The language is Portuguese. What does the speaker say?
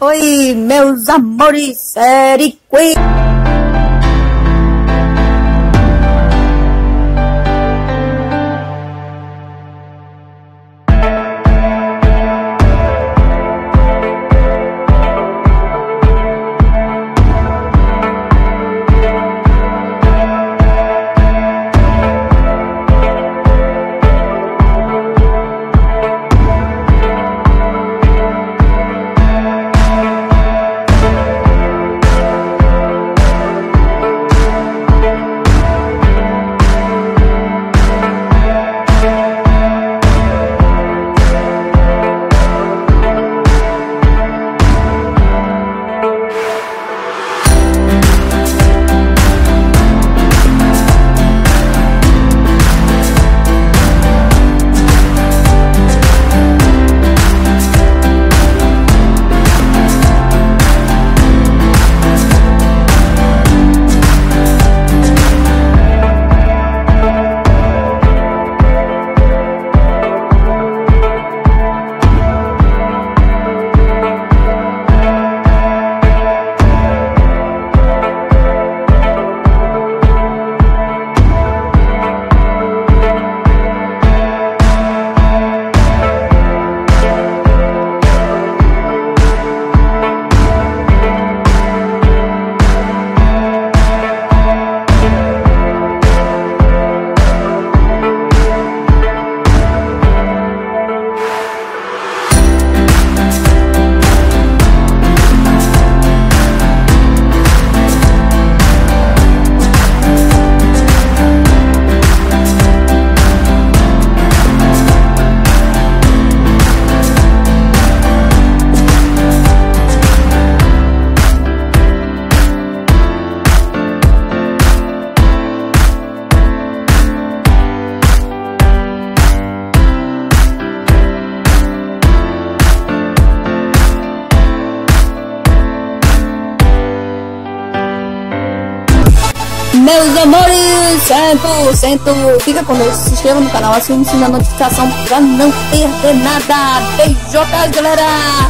Oi, meus amores, série Queen. Meus amores, 100%, fica com nós, se inscreva no canal, ative o sininho da notificação pra não perder nada. Beijocas, galera!